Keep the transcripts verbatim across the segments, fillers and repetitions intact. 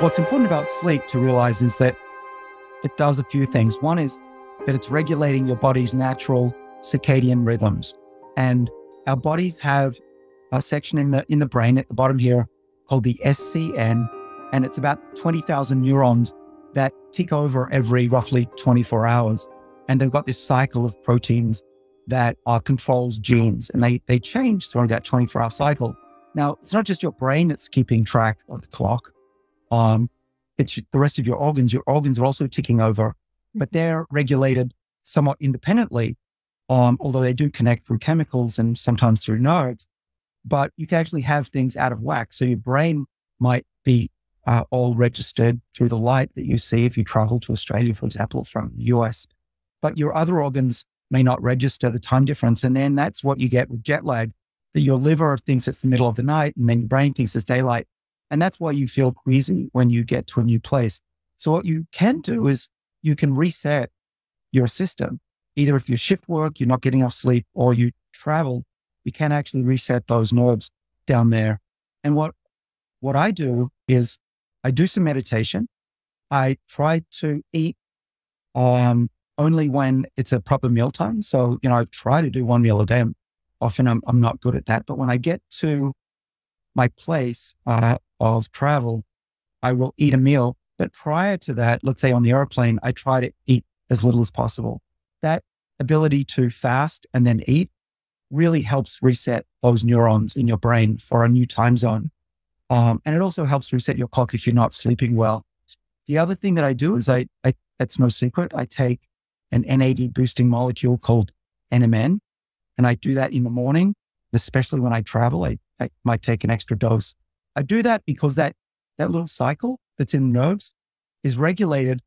What's important about sleep to realize is that it does a few things. One is that it's regulating your body's natural circadian rhythms. And our bodies have a section in the, in the brain at the bottom here called the S C N, and it's about twenty thousand neurons that tick over every roughly twenty-four hours. And they've got this cycle of proteins that are controls genes, and they, they change during that twenty-four hour cycle. Now, it's not just your brain that's keeping track of the clock. Um, it's the rest of your organs. Your organs are also ticking over, but they're regulated somewhat independently, um, although they do connect through chemicals and sometimes through nerves. But you can actually have things out of whack. So your brain might be uh, all registered through the light that you see if you travel to Australia, for example, from the U S, but your other organs may not register the time difference. And then that's what you get with jet lag, that your liver thinks it's the middle of the night and then your brain thinks it's daylight. And that's why you feel queasy when you get to a new place. So what you can do is you can reset your system. Either if you shift work, you're not getting enough sleep, or you travel, you can actually reset those nerves down there. And what, what I do is I do some meditation. I try to eat um, only when it's a proper mealtime. So, you know, I try to do one meal a day. Often I'm, I'm not good at that. But when I get to my place, uh, of travel, I will eat a meal. But prior to that, let's say on the airplane, I try to eat as little as possible. That ability to fast and then eat really helps reset those neurons in your brain for a new time zone. Um, and it also helps reset your clock if you're not sleeping well. The other thing that I do is I, I that's no secret, I take an N A D boosting molecule called N M N. And I do that in the morning, especially when I travel. I, I might take an extra dose. I do that because that, that little cycle that's in nerves is regulated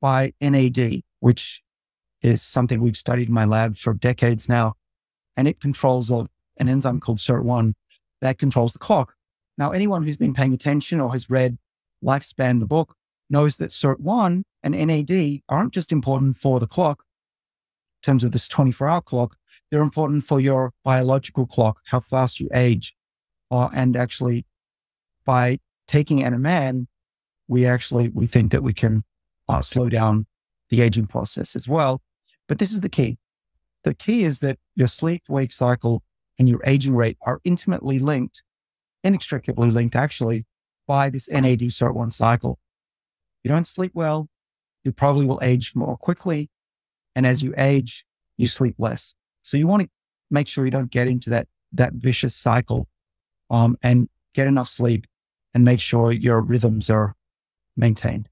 by N A D, which is something we've studied in my lab for decades now. And it controls a, an enzyme called S I R T one that controls the clock. Now, anyone who's been paying attention or has read Lifespan, the book, knows that S I R T one and N A D aren't just important for the clock in terms of this twenty-four hour clock. They're important for your biological clock, how fast you age. Uh, and actually, by taking N M N, we actually, we think that we can uh, slow down the aging process as well. But this is the key. The key is that your sleep-wake cycle and your aging rate are intimately linked, inextricably linked actually, by this N A D S I R T one cycle. You don't sleep well, you probably will age more quickly. And as you age, you sleep less. So you want to make sure you don't get into that, that vicious cycle, um, and get enough sleep and make sure your rhythms are maintained.